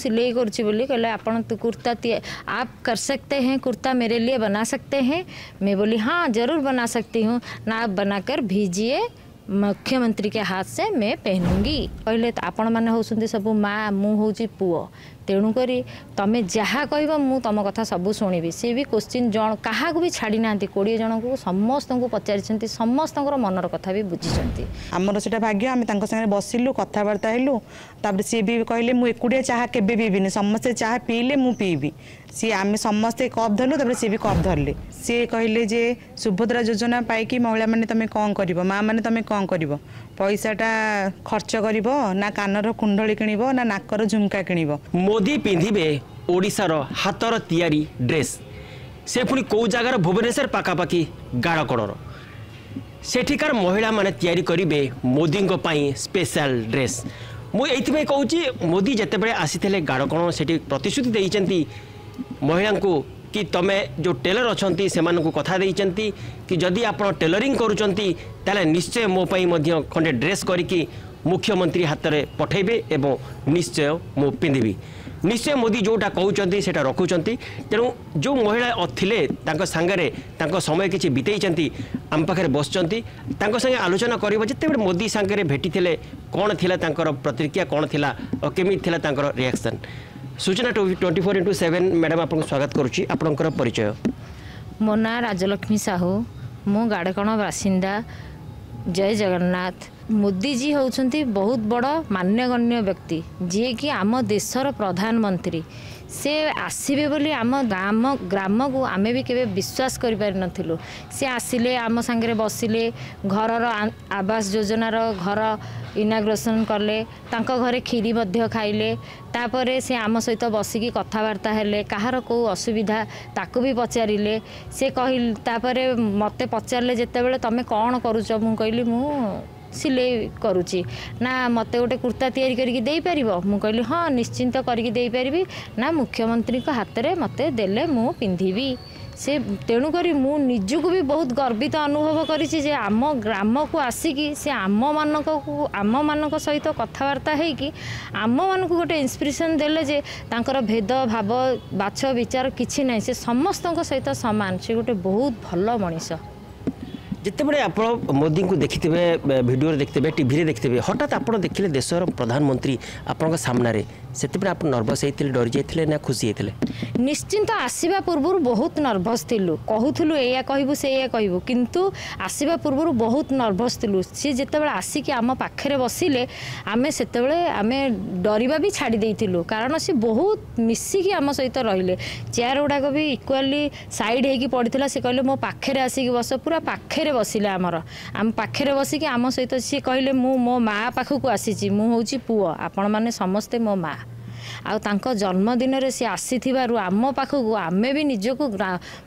सिलाई करुँची बोली कहला अपन तो कुर्ता आप कर सकते हैं, कुर्ता मेरे लिए बना सकते हैं। मैं बोली हाँ ज़रूर बना सकती हूँ ना, आप बनाकर भेजिए, मुख्यमंत्री के हाथ से मैं पहनूंगी। कहले तो आपण मैंने होउसुंदी सब माँ, मु होउची पुओ, तेणुक तुम्हें जहा कह तुम कथा सब शुणी। सी भी क्वेश्चन जन क्या भी छाड़ी ना, 20 जन को समस्त को पचारि, समस्त मनर कथा भी बुझी। आमर से भाग्य आम संगे बसिलु कथबार्ता हेलु, तापर सी भी कहले मुझे एकुटिया चाह के पीबी, समस्ते चाह पीले मु पीबी। सी आम समस्ते कप धरलु, सी भी कप धरले। सी कहले सुभद्रा योजना पाई महिला मैंने तुम कौन कर, माँ मैंने तुम कौन कर, पैसाटा खर्च कर ना, कानर कुंडली किणव ना, नाकर झुमका किणव। मोदी पिंधे ओडिशार हाथर तैयारी ड्रेस, से पुणी कौ जगार भुवनेश्वर पखापाखि गाड़कड़र सेठिकार महिला माने तैयारी करिवे मोदी स्पेशल ड्रेस। मुझे कौची मोदी जितेबाला आसी गाड़कण से प्रतिश्रुति देती महिला को कि तमे जो टेलर अच्छा से कथा देती कि जदि आप टेलरिंग करुँच निश्चय मोपाई खंडे ड्रेस करके मुख्यमंत्री हाथ में पठेबे एवं निश्चय मु पिंधि। निश्चय मोदी जोटा कहते से रखुं, तेणु जो महिला थे सांगे समय किसी बीतई आम पाखे बस संगे आलोचना कर। जिते बड़े मोदी सांगे भेटी कौन थी प्रतिक्रिया, कौन थी और केमी थी रिएक्शन। सूचना 24x7 मैडम आप स्वागत करुच्ची, आपणकर परिचय। मो ना राजलक्ष्मी साहू, मु गाड़कण बासिंदा। जय जगन्नाथ। मोदी जी होउछंती बहुत बड़ मान्यगण्य व्यक्ति, जी कि आम देशर प्रधानमंत्री। से आसबे बोली आम ग्राम को आमे भी केबे विश्वास करि पारि नथिलु। से आसिले आम संगे बसिले, घरर आवास योजनार घर इनाग्रेसन कले, तांको घरे खीरी मध्य खाइले। तापरे से आम सहित बसिकी कथबार्ता हेले, कहार को असुविधा ताकू भी पचारे। से कहिल तापरे मते पचारे जेतेबेले तमे कोन करूछ, मु कहली मु सिलाई करुची ना, मत गोटे कुर्ता तैयारी करके दे पारिबो। मु कहली हाँ निश्चिंत करके दे पारिबी ना, मुख्यमंत्री को हाथ रे मते देले मु पिंधिबी। से तेणुक मु निजको भी बहुत गर्वित अनुभव करिछि जे आम ग्राम को आसिकी से आम मानक सहित कथबार्ता होकि आम मानक गोटे इंस्पिरेशन देले जे तांकर भेद भाव बाछ विचार किछि नै, से समस्त सहित समान। से गोटे बहुत भल मनीष। जिते बड़े आप मोदी को देखि भिडियो देखते टीवी देखते हठात आप देखिले देशर प्रधानमंत्री आपन सामना रे, से आप नर्भस होते डरी जाते ना खुशी होते? निश्चिंत आसवा पूर्व बहुत नर्भस थिलु, कहूलु एया कहबू से कहबू, किंतु आसवा पूर्व बहुत नर्भस थिलु। सी जिते बड़े आसिक आम पाखे बसिले आम से आम डरवा भी छाड़ी देलु, कारण सी बहुत मिसिकी आम सहित रहिले। चेयर गुड़ाक भी इक्वाली साइड होगी पड़ता। सी कहले मो पाखे आसिक बस, पूरा पाखे बसिले आमर, आम पाखे बसिकी आम सहित। सी कहले मु मो माँ पाखक आसी, मु होउची पुओ, आपण माने समस्ते मो माँ। आउ तांको जन्मदिन रे सी आसी थिबारु आम पाखकू आमे भी निजको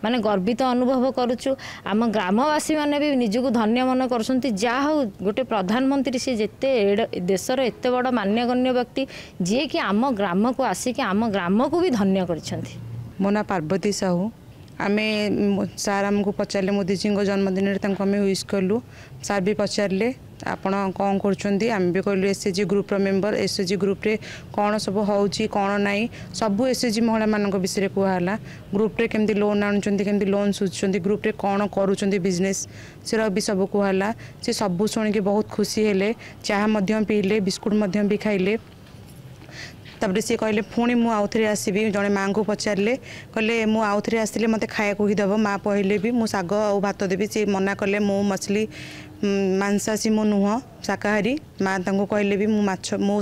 माने गर्वित अनुभव करूचु। आम ग्रामवासी माने भी निजको धन्य मन करसुंती, जा हो गोटे प्रधानमंत्री से जेते देशर एते बड़ मान्यगण्य व्यक्ति, जे कि आम ग्राम को आसिक आम ग्राम को भी धन्य करछंती। मो ना पार्वती साहू। आमे सार आमको पचारे मोदीजी जन्मदिन आम विश कलु। सार भी पचारे आपण कौन कर, आम भी कहलु एसएचजी ग्रुप्र मेम्बर, एसएचजी ग्रुप्रे कौन सब हो कौन ना, सबू एसएचजी महिला मान विषय कहला। ग्रुप्रे केमती लोन आणुंट, केमती लोन सुझुंट, ग्रुप्रे कौन करुँच बिजनेस, से भी सब कहला। सी सबू शुणी बहुत खुशी हेले, चाह पीले, बिस्कुट भी खाइले। तापर सी कहले पुणी मु आउ थे आसबि। जड़े माँ को पचारे कहले मु आउ थे आसिले मत खाया ही देव, माँ कहले भी मु शाग आउ भात देवी। सी मना कले मु मछली मांसासी मो नुह शाकाहारी, माँ कहले भी मु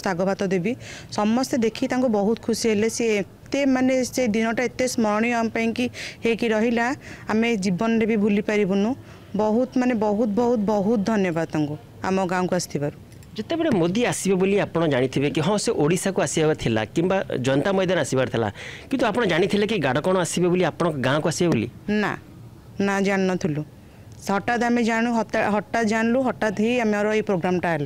शाग भात देवी। समस्ते देखी बहुत खुशी हेले। सी एत माने से दिनटा एत स्मरणीय कि रहा, आम जीवन में भी भूली पारूनु। बहुत माने बहुत बहुत बहुत धन्यवाद आम गाँव को आसवर। जिते बड़े मोदी आसबे बोली आप जानी कि हाँ से ओडिशा को आसबार था कि जनता मैदान आसबार था, किंतु आप जानी कि गाड़कण आसबे बोली आप गाँव को आसबे बोली ना ना जान नु। हठात आम जानू, हठात जानलु, हठात ही आम ये प्रोग्रामटा है।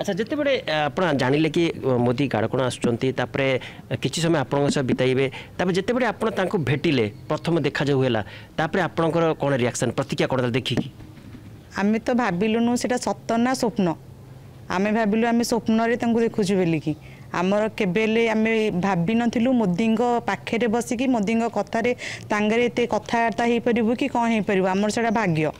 अच्छा, जिते बड़े आप जानिले कि मोदी गाड़कण आसुच्चर किसी समय आप बीतईबे, जिते बड़े आप भेटिले प्रथम देखा जो है आपणकर कौन रिएक्शन प्रतिक्रिया कौन देखिकी? आम तो भाविलुनु से सत ना स्वप्न, आम भाविलु आम स्वप्न देखुचु बोलिकी। आमर केबेले आम भाभी नथिलु मोदी पाखे बसिकी मोदी कथार तांगरे एत कथबार्ता हो पारू कि कौन हो पार आमर से भाग्य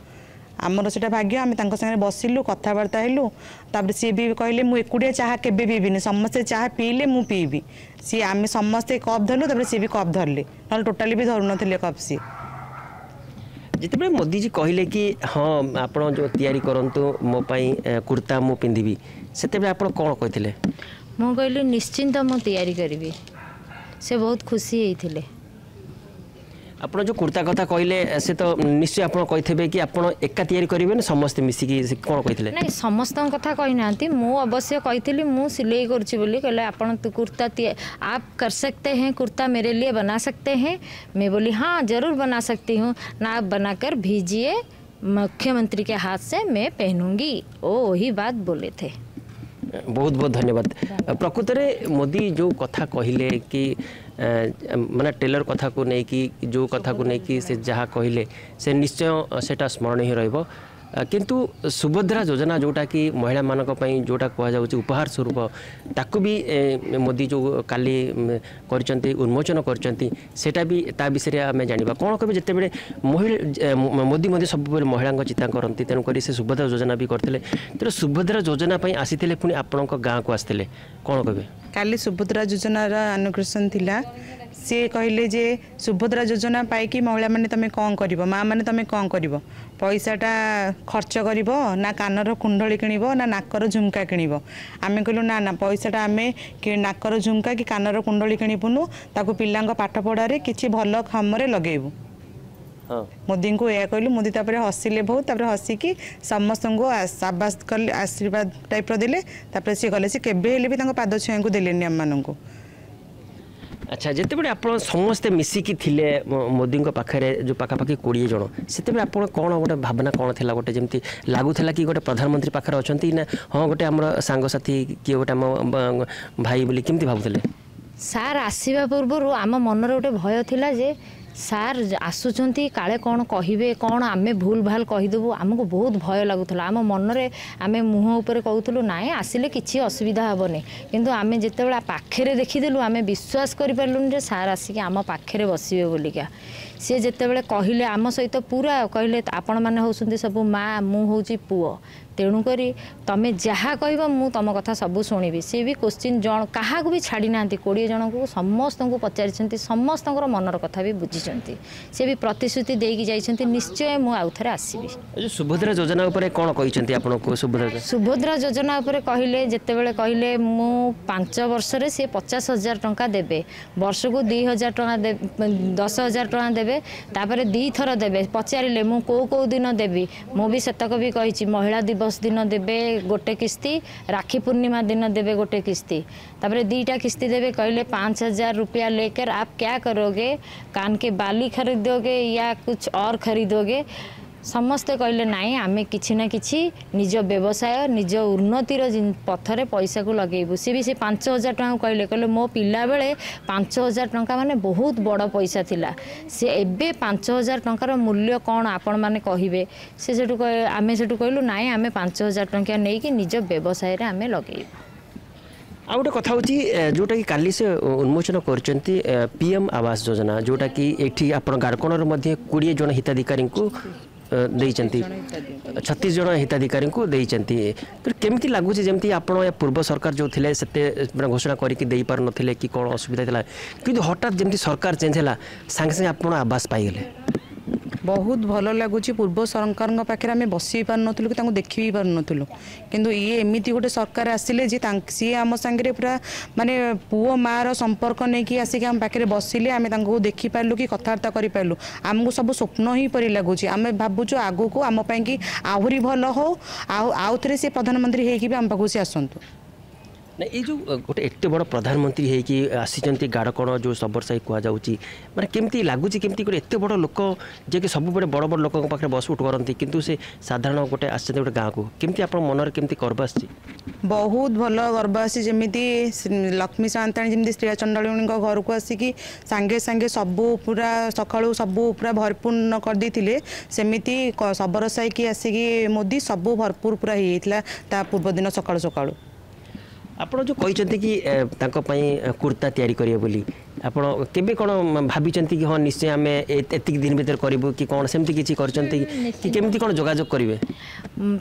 आमर से भाग्य आम सागर बसिलु कथबार्ता हलु तापर सी भी कहले मुझे एकुटिया चाह के पीबी समस्ते चाह पीले मु पीबी सी आम समस्ते कप धरलु तापर सी भी कप धरले ना टोटाली भी धरु नथिले कप सी जिते मोदी जी कहले कि हाँ आप जो तैयारी करंतु मो पाई कुर्ता मु पिंधिबी सेते आप कौन कहते मु कहली निश्चिंत मु तैयारी करी से बहुत खुशी होते आप जो कुर्ता कथा कहले से तो निश्चय आप कही कि आप एका तैयारी करेंगे ना समस्ते मिसिकी कौन कहते ना समस्त कथा कही ना मु अवश्य कही मु सिलाई करें आप कुर्ता आप कर सकते हैं कुर्ता मेरे लिए बना सकते हैं। मैं बोली हाँ ज़रूर बना सकती हूँ ना आप बनाकर भेजिए मुख्यमंत्री के हाथ से मैं पहनूंगी। ओ वही बात बोले थे। बहुत बहुत धन्यवाद। प्रकृत में मोदी जो कथा कहले कि माना टेलर कथा को नहीं कि जो कथा को नहीं कि से जहाँ कहले से निश्चय सेटा स्मरणीय ही रहिबो। किंतु सुभद्रा योजना जोटा कि महिला मानक पई जोटा कह जाउची उपहार स्वरूप ताकू भी मोदी जो काली करचंती उन्मोचन करचंती सेटा भी ता विषय आम जाना कौन कह जिते बड़े मोदी मोदी सब महिला चिंता करती तेणुक से सुभद्रा योजना भी करते तेणु सुभद्रा योजना आसी पुणी आपण गाँव को आसते कौन कहे काली सुभद्रा योजनार अनुग्रेसन थिला सी कहले जे सुभद्रा योजना पाई महिला मैंने तुम कौन कर माँ मैंने तुम कौन कर पैसाटा खर्च कर ना कानर कुंडली किणव ना नाकर झुमका किणव आम कहलु ना ना पैसाटा आम नाकर झुमका कि कानर कुंडली किणुनु ताकू पिला पाठ पढ़ारे किसी भल काम लगेबू। मोदी को यह कहलु मोदी तापर हसिले बहुत तापर हसिकी समस्त को आवास कले आशीर्वाद टाइप देले सी गले सी केबेले भी तांको पाद छुआ को देलेनि आम मान को। अच्छा जिते बड़े आप समस्ते मिसिकी थिले मोदी पाखे जो पाखापाखि 20 जन से आप कौन गोटे भावना कौन थी गोटे जमी लगुला कि गोटे प्रधानमंत्री पाखे अच्छा ना हाँ गोटे आम सांगसाथी किए गोटे आम भाई बोली केमती भावुले सार आसवा पूर्व आम मनर गोटे भय थिला जे सार आसुंच काले कौन कहे कौन आम भूल भाल कहीदेबू आमको बहुत भय लगुला आम मनरे आम मुह उपर कहूँ ना आसिले किसी असुविधा हेनी किंतु आम जिते बड़ा पाखे देखीदेलु आम विश्वास करें सार आसिक आम पाखे बसवे बोलिका सी जितेबाला कहले आम सहित पूरा कहले आपण मैंने होती सब माँ मुझे पुओ तेणुक तुम्हें जहाँ कह मु तुम कथा सब शुणी सी भी क्वेश्चन जन क्या भी छाड़ी ना 20 जन को समस्त को पचारि समस्त मनर कथा भी बुझी से भी प्रतिश्रुति देकी जाइछन्ति निश्चय मु आउ थरे आसीबी। सुभद्रा योजना ऊपर कोन कहिसन्ति आपण को सुभद्रा योजना ऊपर कहिले जते बेले कहिले मु 5 वर्ष रे से 50,000 टंका देबे वर्ष को 2,000 टंका दे 10,000 टंका देबे तापर दी थर देबे पचारिले मु को को दिन देबी मु भी सतक भी कहिछि महिला दिवस दिन देबे गोटे किस्ती राखी पूर्णिमा दिन देबे गोटे किस्ती तापर दीटा किस्ती देबे कहिले 5,000 रुपया लेकर आप क्या करोगे कान के बाली खरीदोगे या कुछ और खरीदोगे समस्ते कहले नाई आम किसी ना किसी निज व्यवसाय निज उन्नतिर पथरे पैसा को लगेबू सी भी से 5,000 टंका कहले कहले मो पिला बेले 5,000 टंका माने बहुत बड़ पैसा थिला से एबे 5,000 टंकार मूल्य कौन आपण माने कहिबे से सेटु आम सेटु कहलु नाई आम 5,000 टंका नहीं कि निज व्यवसाय रे आम लगेबू। आ गोटे कथा हूँ जोटा कि काली से उन्मोचन करचंती पीएम आवास योजना जोटा कि एठी आपण गारकोणर मध्ये 20 जन हिताधिकारी को देइचंती 36 जन हिताधिकारी को देइचंती तो केमती लागू छे जेमती आपण पूर्व सरकार जो थिले सेते घोषणा करिकि देई पार नथिले कि कोन असुविधा थिला किंतु हठात जेमती सरकार चेंज हैला संगे संगे आपण आवास पाई गेले बहुत भल लगुच पूर्व सरकार पाखे आम बस भी पार नुँ कि देख भी पार नुँ कि ये एमती गोटे सरकार आसिले सी आम सांगे पूरा माने पुओ माँ संपर्क नहीं कि आसिक आम पाखे बसिले आम देखिपारू कि कथबार्ता करूँ आमको सब स्वप्न ही परि लगुच आम भावुँ आग को आमपाई कि आहरी भल हो आउ थे सी प्रधानमंत्री होगी आम पाक सी आसतु ना ये जो गोटे एत बड़ प्रधानमंत्री होती गाड़कोण जो सबरसाई कहुची मैंने केमती लगुच केमती गोटे एत बड़ लोक जे कि सब बड़ बड़ लोक पाखे बस उठ करती किंतु से साधारण गोटे आसते गोटे गाँव को केमती आप मनर केमती गर्व आसी बहुत भल गर्व आसी जमीती लक्ष्मी सान्ताणी जमी श्रेया चंडाणी घर को आसिकी सांगे सांगे सबू पूरा सकालू सबू पूरा भरपूर्ण करदे सेमती सबरसाई की आसिकी मोदी सबू भरपूर पूरा होता पूर्वदिन सका सका आप जो कहते कि कुर्ता तैयारी करिए बोली आपन केबे कोन भाबिचंती कि हां निश्चय हमें एतिक दिन भीतर करबो कि कोन सेमति किछि करचंती कि केमति कोन जोगाजोग करिवे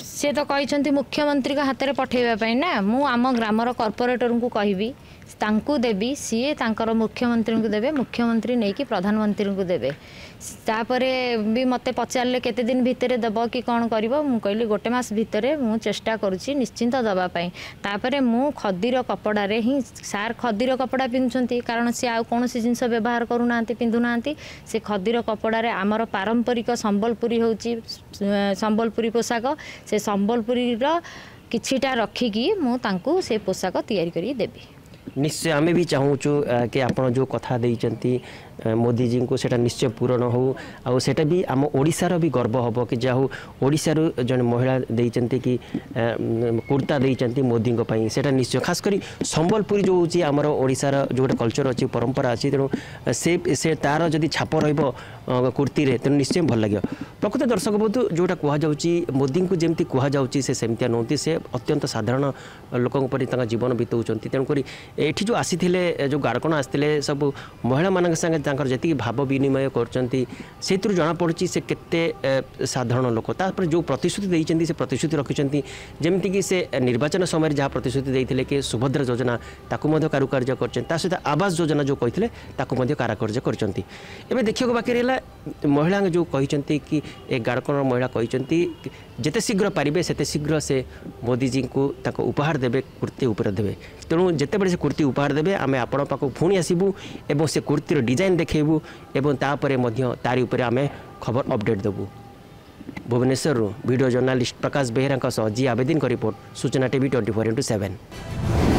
से तो कहचंती मुख्यमंत्री का हाथ रे पठेबा पई ना मु आम ग्रामर कॉर्पोरेटर को कहबी तांकु देबी सीए तांकर मुख्यमंत्री को देबे मुख्यमंत्री नै कि प्रधानमंत्री को देबे तापरे भी मते पचारले केते दिन भीतर देबो कि कोन करबो मु कहली गोटे मास भीतर मु चेष्टा करूची निश्चिंत दबा पई तापरे मु खदीर कपड़ा रे ही सार खदीर कपड़ा पिनचंती कारण से कौन सी जिनस व्यवहार करूना पिंधुना से खदीर कपड़े आमर पारंपरिक संबलपुरी हूँ संबलपुरी पोशाक से संबलपुरी किछिटा रखिकी मुझे से पोशाक तैयारी करी देबी। निश्चय आम भी चाहूँ कि आप जो कथा देइचंती मोदी जी को सेटा निश्चय पूरण हो आउ सेटा भी आम ओडिशार भी गर्व हम कि जाऊ ओडिशारू जन महिला देइचंती कि कुर्ता देइचंती मोदी को पई सेटा निश्चय खास करी संबलपुरी जो होची आमर ओडिशार जो गोटे कल्चर अच्छी परंपरा अच्छी तेणु से तार जदि छाप रहिबो कुर्ती रे तेणु निश्चय भल लगे। प्रकृत दर्शक बंधु जोटा कह जाउची मोदी को जेमती कह जाउची से सेमतिया नोंती से अत्यंत साधारण लोकन परि ताका जीवन बितौचंती तेणु करी एठी जो आसी थिले जो गारकण आस्थिले सब महिला मानक संगे तांकर जति भाव विनिमय करचंती सेतु जाना पड़ुची से केते साधारण लोक तापर जो प्रतिश्रुति देइचंती से प्रतिश्रुति रखिचंती जेमति कि से निर्वाचन समय जहाँ प्रतिश्रुति देइथिले कि सुभद्रा योजना ताकु मध्य कारुकार्य करचंती ता सहित आवास योजना जो कहिथिले ताकु मध्य कारुकार्य करचंती। एबे देखियो बाकी रहला महिला जो कहिचंती कि ए गारकण महिला कहिचंती जते शीघ्र पारिबे सेते शीघ्र से मोदी जी को ताको उपहार देबे कुर्ती ऊपर देबे तेणु जते बड़े से कुर्ती उपहार देबे आमे आपण पाको पुणी आसीबू एवं से कुर्तीर डिजाइन देखैबू एवं तापरे मध्य तारी ऊपर आमे खबर अपडेट देबू। भुवनेश्वर रो वीडियो जर्नलिस्ट प्रकाश बेहरा का सह जी आवेदन का रिपोर्ट सूचना टीवी 24x7।